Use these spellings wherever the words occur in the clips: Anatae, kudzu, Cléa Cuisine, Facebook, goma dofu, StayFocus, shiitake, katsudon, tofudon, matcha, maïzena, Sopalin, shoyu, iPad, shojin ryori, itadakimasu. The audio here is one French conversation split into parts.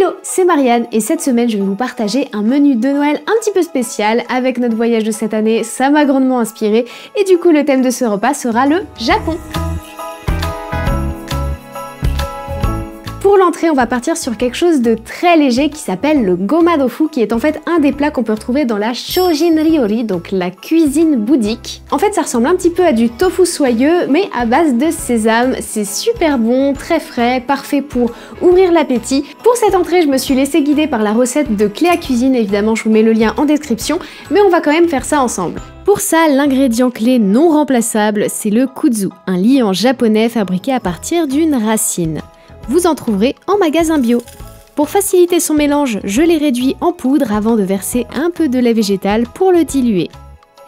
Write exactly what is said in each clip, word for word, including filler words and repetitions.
Hello, c'est Marianne et cette semaine je vais vous partager un menu de Noël un petit peu spécial avec notre voyage de cette année, ça m'a grandement inspirée et du coup le thème de ce repas sera le Japon. Pour l'entrée, on va partir sur quelque chose de très léger qui s'appelle le goma dofu, qui est en fait un des plats qu'on peut retrouver dans la shojin ryori, donc la cuisine bouddhique. En fait, ça ressemble un petit peu à du tofu soyeux, mais à base de sésame. C'est super bon, très frais, parfait pour ouvrir l'appétit. Pour cette entrée, je me suis laissée guider par la recette de Cléa Cuisine, évidemment je vous mets le lien en description, mais on va quand même faire ça ensemble. Pour ça, l'ingrédient clé non remplaçable, c'est le kudzu, un liant japonais fabriqué à partir d'une racine. Vous en trouverez en magasin bio. Pour faciliter son mélange, je les réduis en poudre avant de verser un peu de lait végétal pour le diluer.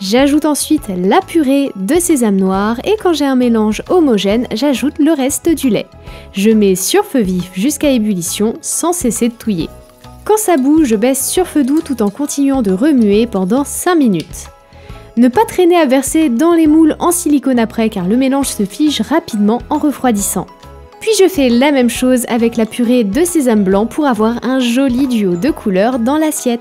J'ajoute ensuite la purée de sésame noir et quand j'ai un mélange homogène, j'ajoute le reste du lait. Je mets sur feu vif jusqu'à ébullition sans cesser de touiller. Quand ça bout, je baisse sur feu doux tout en continuant de remuer pendant cinq minutes. Ne pas traîner à verser dans les moules en silicone après car le mélange se fige rapidement en refroidissant. Puis je fais la même chose avec la purée de sésame blanc pour avoir un joli duo de couleurs dans l'assiette.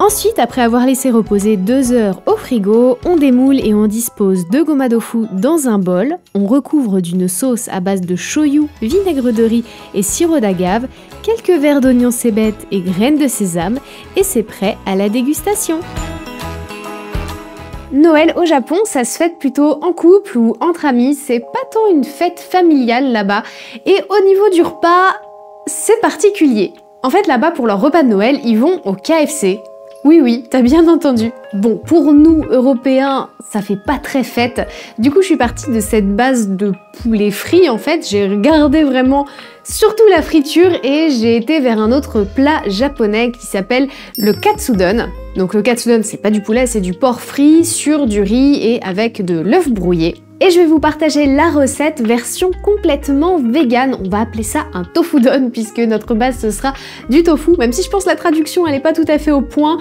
Ensuite, après avoir laissé reposer deux heures au frigo, on démoule et on dispose de goma dofu dans un bol. On recouvre d'une sauce à base de shoyu, vinaigre de riz et sirop d'agave, quelques verres d'oignons cébettes et graines de sésame et c'est prêt à la dégustation. Noël au Japon, ça se fête plutôt en couple ou entre amis, c'est pas tant une fête familiale là-bas. Et au niveau du repas, c'est particulier. En fait, là-bas, pour leur repas de Noël, ils vont au K F C. Oui, oui, t'as bien entendu. Bon, pour nous, Européens, ça fait pas très fête. Du coup, je suis partie de cette base de poulet frit, en fait. J'ai regardé vraiment surtout la friture et j'ai été vers un autre plat japonais qui s'appelle le katsudon. Donc le katsudon, c'est pas du poulet, c'est du porc frit sur du riz et avec de l'œuf brouillé. Et je vais vous partager la recette version complètement végane. On va appeler ça un tofudon puisque notre base ce sera du tofu. Même si je pense que la traduction elle n'est pas tout à fait au point,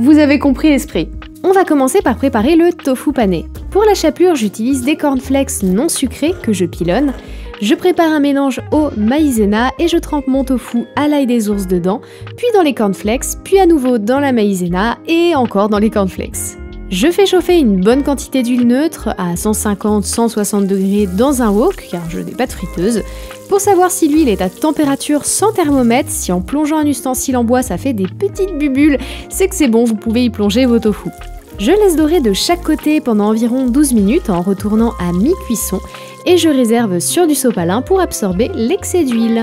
vous avez compris l'esprit. On va commencer par préparer le tofu pané. Pour la chapelure, j'utilise des cornflakes non sucrés que je pilonne. Je prépare un mélange eau maïzena et je trempe mon tofu à l'ail des ours dedans, puis dans les cornflakes, puis à nouveau dans la maïzena et encore dans les cornflakes. Je fais chauffer une bonne quantité d'huile neutre à cent cinquante à cent soixante degrés dans un wok, car je n'ai pas de friteuse. Pour savoir si l'huile est à température sans thermomètre, si en plongeant un ustensile en bois ça fait des petites bulles, c'est que c'est bon, vous pouvez y plonger vos tofu. Je laisse dorer de chaque côté pendant environ douze minutes en retournant à mi-cuisson et je réserve sur du sopalin pour absorber l'excès d'huile.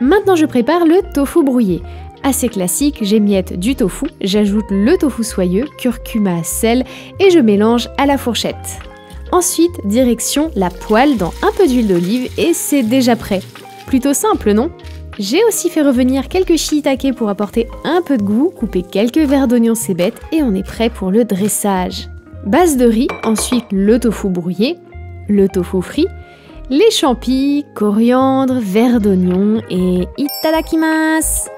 Maintenant je prépare le tofu brouillé. Assez classique, j'émiette du tofu, j'ajoute le tofu soyeux, curcuma, sel et je mélange à la fourchette. Ensuite, direction la poêle dans un peu d'huile d'olive et c'est déjà prêt. Plutôt simple, non? J'ai aussi fait revenir quelques shiitake pour apporter un peu de goût, couper quelques verres d'oignons cébettes et on est prêt pour le dressage. Base de riz, ensuite le tofu brouillé, le tofu frit, les champis, coriandre, verres d'oignon et itadakimasu!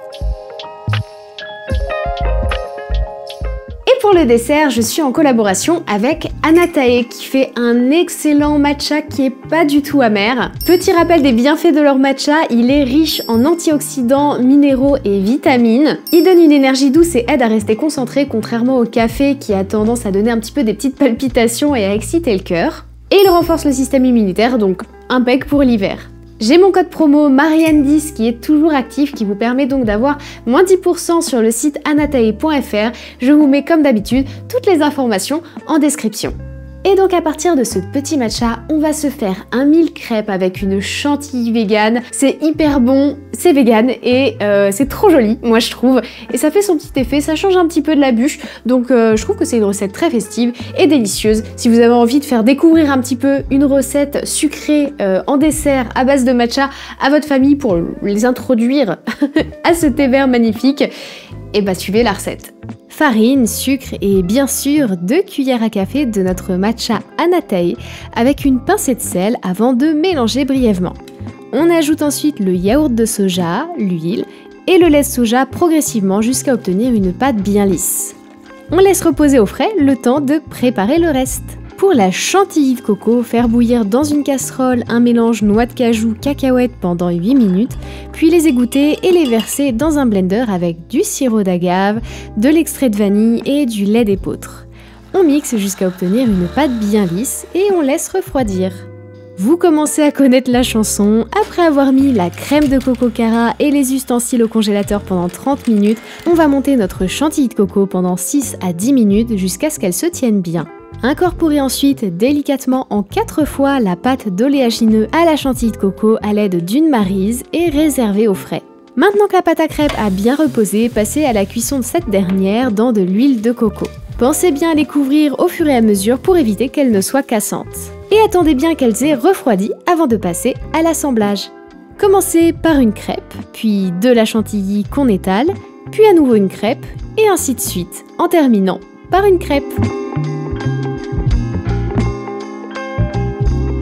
Pour le dessert, je suis en collaboration avec Anatae qui fait un excellent matcha qui est pas du tout amer. Petit rappel des bienfaits de leur matcha, il est riche en antioxydants, minéraux et vitamines. Il donne une énergie douce et aide à rester concentré contrairement au café qui a tendance à donner un petit peu des petites palpitations et à exciter le cœur. Et il renforce le système immunitaire, donc impec pour l'hiver. J'ai mon code promo Marianne dix qui est toujours actif, qui vous permet donc d'avoir moins dix pour cent sur le site anatae point fr. Je vous mets comme d'habitude toutes les informations en description. Et donc à partir de ce petit matcha, on va se faire un mille crêpes avec une chantilly végane. C'est hyper bon, c'est végane et euh, c'est trop joli, moi je trouve. Et ça fait son petit effet, ça change un petit peu de la bûche. Donc euh, je trouve que c'est une recette très festive et délicieuse. Si vous avez envie de faire découvrir un petit peu une recette sucrée euh, en dessert à base de matcha à votre famille pour les introduire à ce thé vert magnifique, et bah suivez la recette. Farine, sucre et bien sûr deux cuillères à café de notre matcha Anatae avec une pincée de sel avant de mélanger brièvement. On ajoute ensuite le yaourt de soja, l'huile et le lait de soja progressivement jusqu'à obtenir une pâte bien lisse. On laisse reposer au frais le temps de préparer le reste. Pour la chantilly de coco, faire bouillir dans une casserole un mélange noix de cajou cacahuète pendant huit minutes, puis les égoutter et les verser dans un blender avec du sirop d'agave, de l'extrait de vanille et du lait d'épeautre. On mixe jusqu'à obtenir une pâte bien lisse et on laisse refroidir. Vous commencez à connaître la chanson, après avoir mis la crème de coco Cara et les ustensiles au congélateur pendant trente minutes, on va monter notre chantilly de coco pendant six à dix minutes jusqu'à ce qu'elle se tienne bien. Incorporez ensuite délicatement en quatre fois la pâte d'oléagineux à la chantilly de coco à l'aide d'une maryse et réservez au frais. Maintenant que la pâte à crêpes a bien reposé, passez à la cuisson de cette dernière dans de l'huile de coco. Pensez bien à les couvrir au fur et à mesure pour éviter qu'elles ne soient cassantes. Et attendez bien qu'elles aient refroidi avant de passer à l'assemblage. Commencez par une crêpe, puis de la chantilly qu'on étale, puis à nouveau une crêpe, et ainsi de suite, en terminant par une crêpe.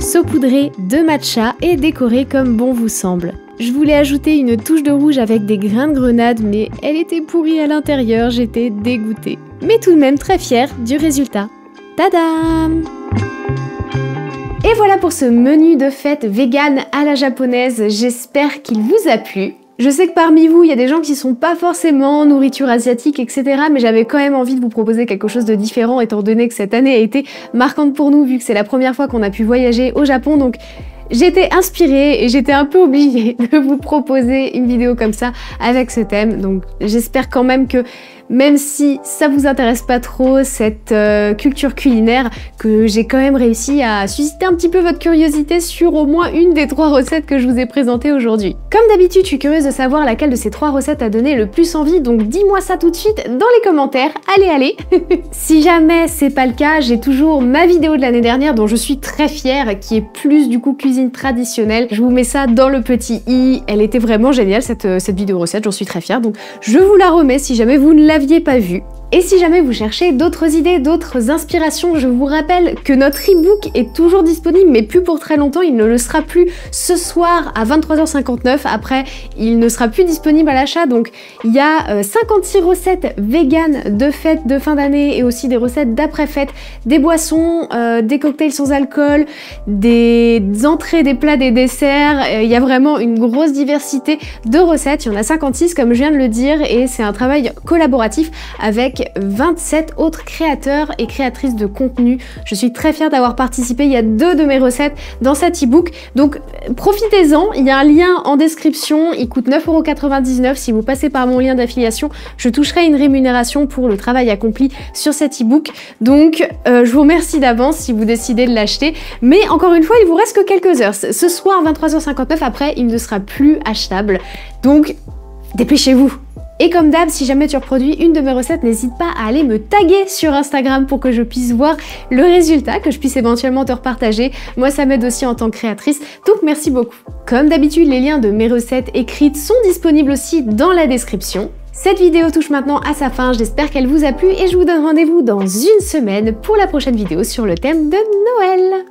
Saupoudrez de matcha et décorez comme bon vous semble. Je voulais ajouter une touche de rouge avec des grains de grenade, mais elle était pourrie à l'intérieur, j'étais dégoûtée. Mais tout de même très fière du résultat. Tadam! Et voilà pour ce menu de fête vegan à la japonaise, j'espère qu'il vous a plu. Je sais que parmi vous, il y a des gens qui sont pas forcément nourriture asiatique, et cetera. Mais j'avais quand même envie de vous proposer quelque chose de différent, étant donné que cette année a été marquante pour nous, vu que c'est la première fois qu'on a pu voyager au Japon, donc j'étais inspirée et j'étais un peu obligée de vous proposer une vidéo comme ça avec ce thème. Donc j'espère quand même que, même si ça vous intéresse pas trop, cette euh, culture culinaire, que j'ai quand même réussi à susciter un petit peu votre curiosité sur au moins une des trois recettes que je vous ai présentées aujourd'hui. Comme d'habitude, je suis curieuse de savoir laquelle de ces trois recettes a donné le plus envie, donc dis-moi ça tout de suite dans les commentaires. Allez, allez. Si jamais c'est pas le cas, j'ai toujours ma vidéo de l'année dernière dont je suis très fière, qui est plus du coup cuisine traditionnelle. Je vous mets ça dans le petit i. Elle était vraiment géniale cette, cette vidéo recette, j'en suis très fière, donc je vous la remets si jamais vous ne l'avez n'aviez pas vu. Et si jamais vous cherchez d'autres idées, d'autres inspirations, je vous rappelle que notre e-book est toujours disponible, mais plus pour très longtemps, il ne le sera plus ce soir à vingt-trois heures cinquante-neuf, après il ne sera plus disponible à l'achat, donc il y a cinquante-six recettes véganes de fête de fin d'année et aussi des recettes d'après-fête, des boissons, euh, des cocktails sans alcool, des entrées, des plats, des desserts, il y a vraiment une grosse diversité de recettes, il y en a cinquante-six comme je viens de le dire, et c'est un travail collaboratif avec vingt-sept autres créateurs et créatrices de contenu. Je suis très fière d'avoir participé, il y a deux de mes recettes dans cet e-book, donc profitez-en, il y a un lien en description, il coûte neuf euros quatre-vingt-dix-neuf, si vous passez par mon lien d'affiliation, je toucherai une rémunération pour le travail accompli sur cet e-book, donc euh, je vous remercie d'avance si vous décidez de l'acheter, mais encore une fois, il vous reste que quelques heures, ce soir vingt-trois heures cinquante-neuf, après il ne sera plus achetable, donc dépêchez-vous. Et comme d'hab, si jamais tu reproduis une de mes recettes, n'hésite pas à aller me taguer sur Instagram pour que je puisse voir le résultat, que je puisse éventuellement te repartager. Moi, ça m'aide aussi en tant que créatrice, donc merci beaucoup. Comme d'habitude, les liens de mes recettes écrites sont disponibles aussi dans la description. Cette vidéo touche maintenant à sa fin, j'espère qu'elle vous a plu et je vous donne rendez-vous dans une semaine pour la prochaine vidéo sur le thème de Noël.